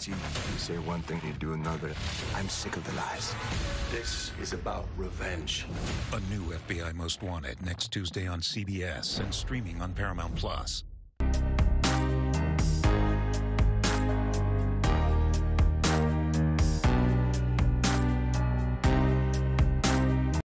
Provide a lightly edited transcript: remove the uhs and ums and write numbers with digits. It's easy to say one thing and do another. I'm sick of the lies. This is about revenge. A new FBI Most Wanted next Tuesday on CBS and streaming on Paramount+.